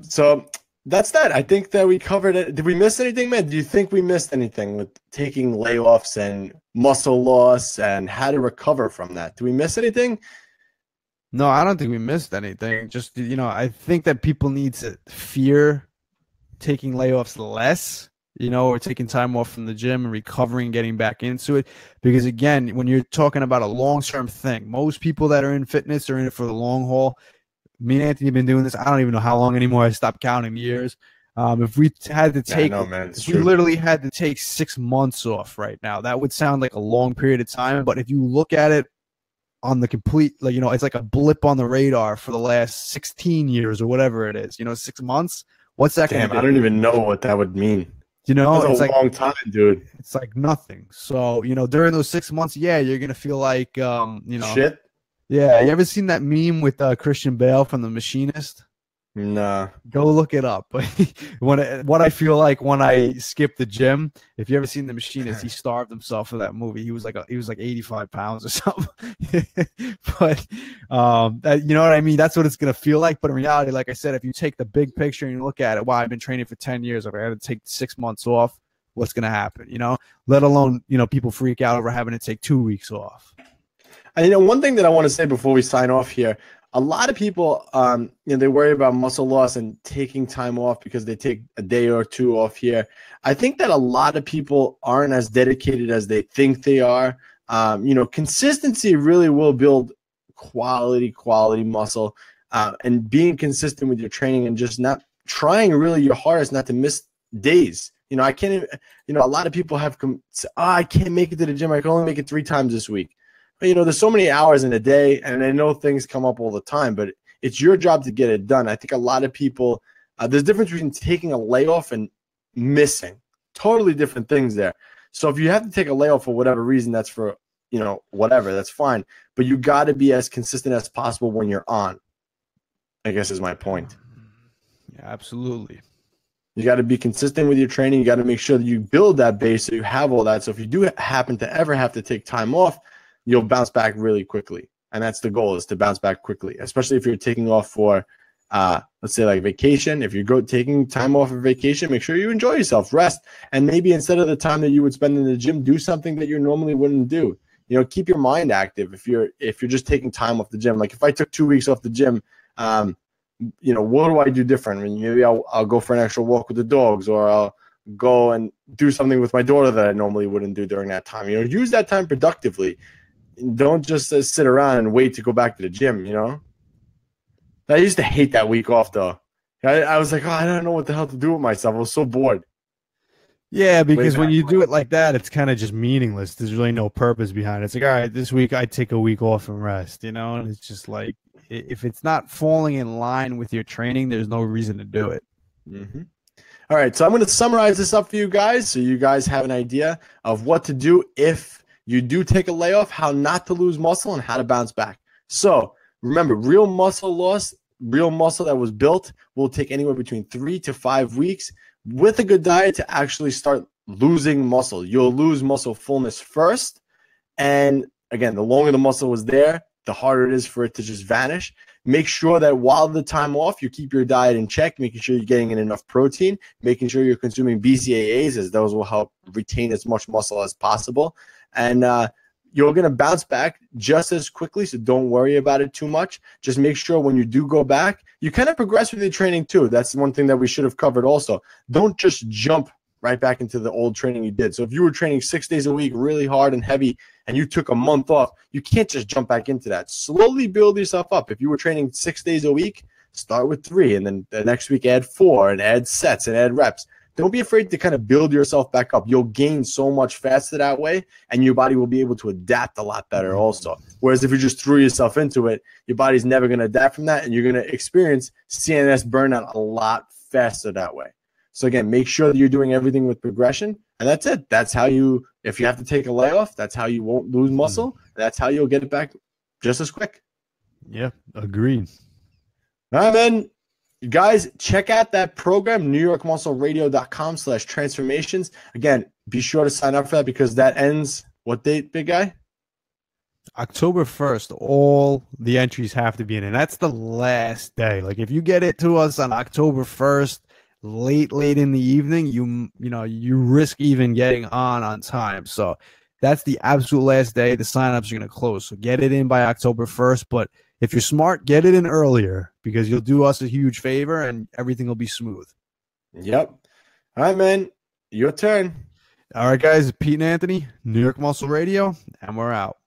So that's that. I think that we covered it. Did we miss anything, man? Do you think we missed anything with taking layoffs and muscle loss and how to recover from that? Do we miss anything? No, I don't think we missed anything. Just, I think that people need to fear taking layoffs less. Or taking time off from the gym and recovering, getting back into it. Because, again, when you're talking about a long-term thing, most people that are in fitness are in it for the long haul. Me and Anthony have been doing this. I don't even know how long anymore. I stopped counting years. If we had to take literally had to take 6 months off right now, that would sound like a long period of time. But if you look at it on the complete, it's like a blip on the radar for the last 16 years or whatever it is. 6 months? What's that going to be? I don't even know what that would mean. It's a long time, dude. It's like nothing. So, during those 6 months, yeah, you're going to feel like, shit. Yeah. You ever seen that meme with Christian Bale from The Machinist? Nah. Go look it up. What I feel like when I skip the gym, if you ever seen The Machinist, he starved himself for that movie. He was like 85 pounds or something. But you know what I mean? That's what it's going to feel like. But in reality, like I said, if you take the big picture and you look at it, wow, I've been training for 10 years. If I had to take 6 months off, what's going to happen? Let alone, people freak out over having to take 2 weeks off. And, one thing that I want to say before we sign off here, a lot of people, they worry about muscle loss and taking time off because they take a day or two off here. I think that a lot of people aren't as dedicated as they think they are. Consistency really will build quality muscle, and being consistent with your training and just not trying really your hardest not to miss days. I can't even, a lot of people have say, oh, I can't make it to the gym. I can only make it 3 times this week. There's so many hours in a day, and I know things come up all the time, but it's your job to get it done. I think a lot of people, there's a difference between taking a layoff and missing. Totally different things there. So if you have to take a layoff for whatever reason, that's for, whatever, that's fine. But you got to be as consistent as possible when you're on, I guess is my point. Yeah, absolutely. You got to be consistent with your training. You got to make sure that you build that base so you have all that. So if you do happen to ever have to take time off, you'll bounce back really quickly. And that's the goal, is to bounce back quickly, especially if you're taking off for, let's say, like vacation. If you're taking time off for vacation, make sure you enjoy yourself, rest, and maybe instead of the time that you would spend in the gym, do something that you normally wouldn't do. Keep your mind active if you're just taking time off the gym. Like if I took 2 weeks off the gym, what do I do different? I mean, maybe I'll go for an extra walk with the dogs, or I'll go and do something with my daughter that I normally wouldn't do during that time. Use that time productively. Don't just sit around and wait to go back to the gym, I used to hate that week off, though. I was like, oh, I don't know what the hell to do with myself. I was so bored. Yeah, because when you do it like that, it's kind of just meaningless. There's really no purpose behind it. It's like, all right, this week I take a week off and rest, And it's just like, if it's not falling in line with your training, there's no reason to do it. Mm-hmm. All right, so I'm going to summarize this up for you guys so you guys have an idea of what to do if you do take a layoff, how not to lose muscle, and how to bounce back. So Remember, real muscle loss, real muscle that was built will take anywhere between 3 to 5 weeks with a good diet to actually start losing muscle. You'll lose muscle fullness first. And again, the longer the muscle was there, the harder it is for it to just vanish. Make sure that while the time off, you keep your diet in check, making sure you're getting in enough protein, making sure you're consuming BCAAs, as those will help retain as much muscle as possible. And you're going to bounce back just as quickly, so don't worry about it too much. Just make sure when you do go back, you kind of progress with your training too. That's one thing that we should have covered also. Don't just jump right back into the old training you did. So if you were training 6 days a week really hard and heavy and you took a month off, you can't just jump back into that. Slowly build yourself up. If you were training 6 days a week, start with 3, and then the next week add 4 and add sets and add reps. Don't be afraid to kind of build yourself back up. You'll gain so much faster that way, and your body will be able to adapt a lot better also. Whereas if you just threw yourself into it, your body's never going to adapt from that, and you're going to experience CNS burnout a lot faster that way. So again, make sure that you're doing everything with progression, and that's it. That's how you, if you have to take a layoff, that's how you won't lose muscle. That's how you'll get it back just as quick. Yeah, agreed. All right, man. You guys, check out that program, newyorkmuscleradio.com/transformations. Again, be sure to sign up for that because that ends, what date, big guy? October 1st. All the entries have to be in, and that's the last day. Like, if you get it to us on October 1st, late in the evening, you know, you risk even getting on time. So that's the absolute last day. The signups are going to close. So get it in by October 1st, but if you're smart, get it in earlier because you'll do us a huge favor and everything will be smooth. Yep. All right, man. Your turn. All right, guys. Pete and Anthony, New York Muscle Radio, and we're out.